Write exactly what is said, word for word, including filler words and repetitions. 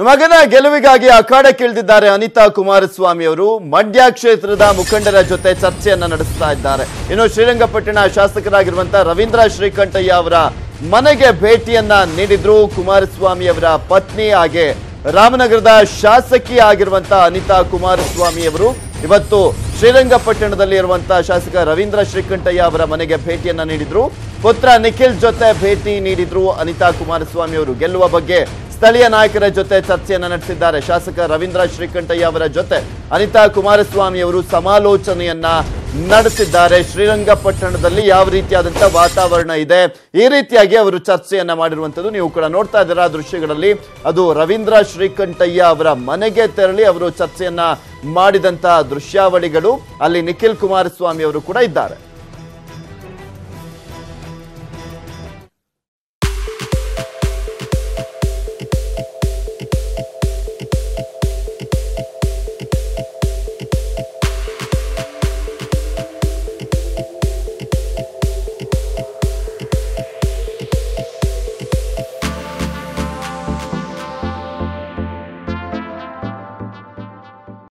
ನಮಗನ ಗೆಲುವಿಗಾಗಿ ಅಖಾಡಕ್ಕಿಳಿದಿದ್ದಾರೆ ಅನಿತಾ ಕುಮಾರಸ್ವಾಮಿ ಅವರು. ಮಂಡ್ಯ ಕ್ಷೇತ್ರದ ಮುಖಂಡರ ಜೊತೆ ಚರ್ಚೆಯನ್ನ ನಡೆಸ್ತಾ ಇದ್ದಾರೆ. ಇನ್ನು ಶ್ರೀರಂಗಪಟ್ಟಣ ಶಾಸಕರಾಗಿರುವಂತಹ ರವೀಂದ್ರ ಶ್ರೀಕಂಠಯ್ಯ ಅವರ ಮನೆಗೆ ಭೇಟಿಯನ್ನ ನೀಡಿದ್ರು ಕುಮಾರಸ್ವಾಮಿ ಅವರ ಪತ್ನಿ. ಹಾಗೆ ರಾಮನಗರದ ಶಾಸಕಿ ಆಗಿರುವಂತಹ ಅನಿತಾ ಕುಮಾರಸ್ವಾಮಿ ಅವರು ಇವತ್ತು ಶ್ರೀರಂಗಪಟ್ಟಣದಲ್ಲಿ ಇರುವಂತಹ ಶಾಸಕ ರವೀಂದ್ರ ಶ್ರೀಕಂಠಯ್ಯ ಅವರ ಮನೆಗೆ ಭೇಟಿಯನ್ನ ನೀಡಿದ್ರು. ಪುತ್ರ ನಿಖಿಲ್ ಜೊತೆ ಭೇಟಿ ನೀಡಿದ್ರು ಅನಿತಾ ಕುಮಾರಸ್ವಾಮಿ ಅವರು. ಗೆಲ್ಲುವ ಬಗ್ಗೆ ಸ್ಥಳೀಯ ನಾಯಕರ ಜೊತೆ ಚರ್ಚೆಯನ್ನು ನಡೆಸಿದ್ದಾರೆ. ಶಾಸಕ ರವೀಂದ್ರ ಶ್ರೀಕಂಠಯ್ಯ ಅವರ ಜೊತೆ ಅನಿತಾ ಕುಮಾರಸ್ವಾಮಿ ಅವರು ಸಮಾಲೋಚನೆಯನ್ನ ನಡೆಸಿದ್ದಾರೆ. ಶ್ರೀರಂಗಪಟ್ಟಣದಲ್ಲಿ ಯಾವ ರೀತಿಯಾದಂತಹ ವಾತಾವರಣ ಇದೆ, ಈ ರೀತಿಯಾಗಿ ಅವರು ಚರ್ಚೆಯನ್ನ ಮಾಡಿರುವಂಥದ್ದು ನೀವು ಕೂಡ ನೋಡ್ತಾ ಇದ್ದೀರಾ ದೃಶ್ಯಗಳಲ್ಲಿ. ಅದು ರವೀಂದ್ರ ಶ್ರೀಕಂಠಯ್ಯ ಅವರ ಮನೆಗೆ ತೆರಳಿ ಅವರು ಚರ್ಚೆಯನ್ನ ಮಾಡಿದಂತಹ ದೃಶ್ಯಾವಳಿಗಳು. ಅಲ್ಲಿ ನಿಖಿಲ್ ಕುಮಾರಸ್ವಾಮಿ ಅವರು ಕೂಡ ಇದ್ದಾರೆ.